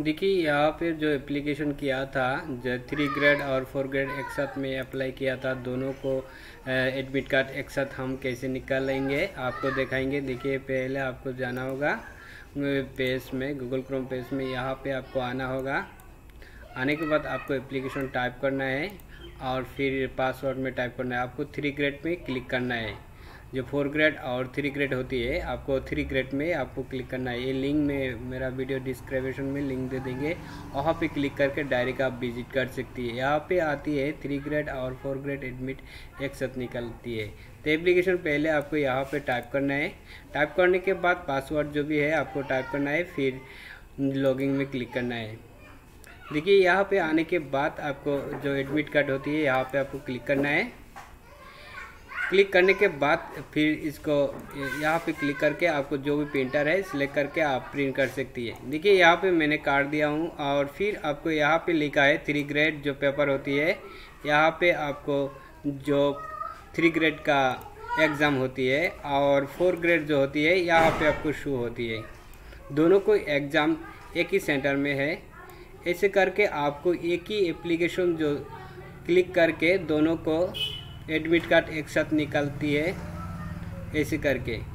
देखिए यहाँ पर जो एप्लीकेशन किया था जो 3 ग्रेड और 4 ग्रेड एक साथ में अप्लाई किया था, दोनों को एडमिट कार्ड एक साथ हम कैसे निकालेंगे आपको दिखाएंगे। देखिए पहले आपको जाना होगा पेज में, गूगल क्रोम पेज में यहाँ पे आपको आना होगा। आने के बाद आपको एप्लीकेशन टाइप करना है और फिर पासवर्ड में टाइप करना है। आपको 3 ग्रेड में क्लिक करना है, जो 4 ग्रेड और 3 ग्रेड होती है आपको 3 ग्रेड में आपको क्लिक करना है। ये लिंक में मेरा वीडियो डिस्क्रिप्शन में लिंक दे देंगे, वहाँ पे क्लिक करके डायरेक्ट आप विजिट कर सकती है। यहाँ पे आती है 3 ग्रेड और 4 ग्रेड एडमिट एक साथ निकलती है। तो एप्लीकेशन पहले आपको यहाँ पे टाइप करना है, टाइप करने के बाद पासवर्ड जो भी है आपको टाइप करना है, फिर लॉगिन में क्लिक करना है। देखिए यहाँ पर आने के बाद आपको जो एडमिट कार्ड होती है यहाँ पर आपको क्लिक करना है। क्लिक करने के बाद फिर इसको यहाँ पे क्लिक करके आपको जो भी प्रिंटर है सिलेक्ट करके आप प्रिंट कर सकती है। देखिए यहाँ पे मैंने काट दिया हूँ और फिर आपको यहाँ पे लिखा है 3 ग्रेड जो पेपर होती है, यहाँ पे आपको जो 3 ग्रेड का एग्ज़ाम होती है और 4 ग्रेड जो होती है यहाँ पे आपको शो होती है। दोनों को एग्ज़ाम एक ही सेंटर में है, ऐसे करके आपको एक ही एप्लीकेशन जो क्लिक करके दोनों को एडमिट कार्ड एक साथ निकलती है ऐसे करके।